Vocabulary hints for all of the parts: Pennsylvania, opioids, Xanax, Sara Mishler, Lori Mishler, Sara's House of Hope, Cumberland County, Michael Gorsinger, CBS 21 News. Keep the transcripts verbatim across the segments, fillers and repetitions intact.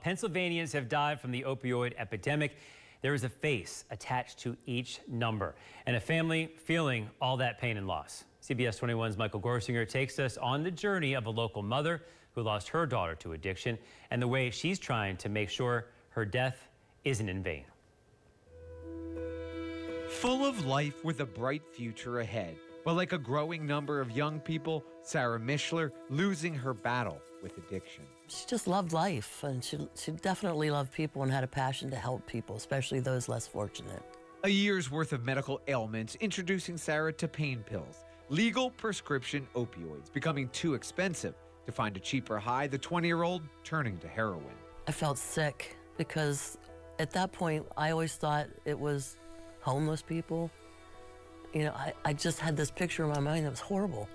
Pennsylvanians have died from the opioid epidemic. There is a face attached to each number and a family feeling all that pain and loss. C B S twenty-one's Michael Gorsinger takes us on the journey of a local mother who lost her daughter to addiction and the way she's trying to make sure her death isn't in vain. Full of life with a bright future ahead. But like a growing number of young people, Sara Mishler losing her battle with addiction. She just loved life, and she, she definitely loved people and had a passion to help people, especially those less fortunate. A year's worth of medical ailments introducing Sara to pain pills, legal prescription opioids becoming too expensive. To find a cheaper high, the twenty-year-old turning to heroin. I felt sick because at that point, I always thought it was homeless people. You know, I, I just had this picture in my mind that was horrible.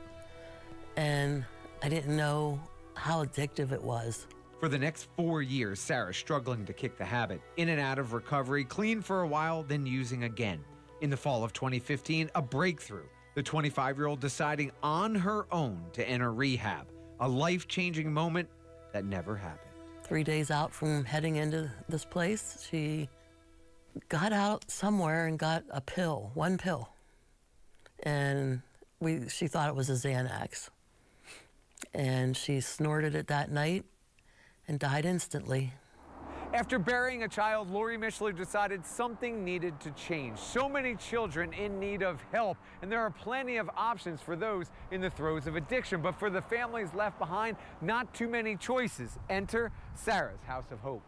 And I didn't know how addictive it was. For the next four years, Sara's struggling to kick the habit. In and out of recovery, clean for a while, then using again. In the fall of twenty fifteen, a breakthrough. The twenty-five-year-old deciding on her own to enter rehab. A life-changing moment that never happened. Three days out from heading into this place, she got out somewhere and got a pill, one pill. And we, she thought it was a Xanax. And she snorted it that night and died instantly. After burying a child, Lori Mishler decided something needed to change. So many children in need of help, and there are plenty of options for those in the throes of addiction. But for the families left behind, not too many choices. Enter Sara's House of Hope.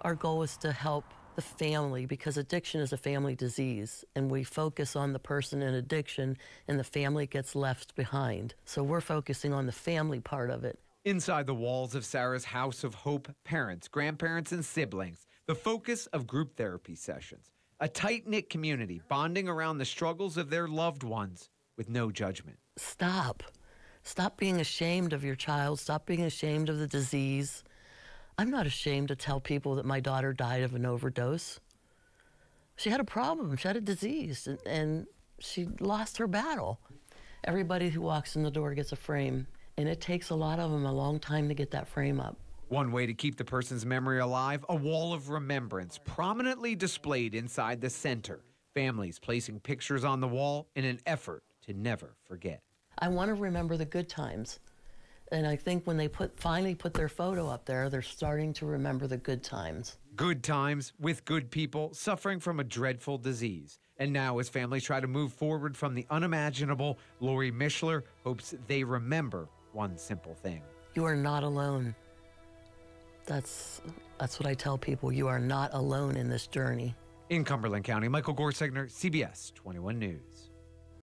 Our goal is to help the family, because addiction is a family disease, and we focus on the person in addiction and the family gets left behind. So we're focusing on the family part of it. Inside the walls of Sara's House of Hope, parents, grandparents, and siblings, the focus of group therapy sessions, a tight-knit community bonding around the struggles of their loved ones with no judgment. Stop. Stop being ashamed of your child. Stop being ashamed of the disease. I'm not ashamed to tell people that my daughter died of an overdose. She had a problem. She had a disease, and, and she lost her battle. Everybody who walks in the door gets a frame, and it takes a lot of them a long time to get that frame up. One way to keep the person's memory alive, a wall of remembrance prominently displayed inside the center. Families placing pictures on the wall in an effort to never forget. I want to remember the good times. And I think when they put finally put their photo up there, they're starting to remember the good times. Good times with good people suffering from a dreadful disease. And now as families try to move forward from the unimaginable, Lori Mishler hopes they remember one simple thing. You are not alone. That's, that's what I tell people. You are not alone in this journey. In Cumberland County, Michael Gorsinger, C B S twenty-one News.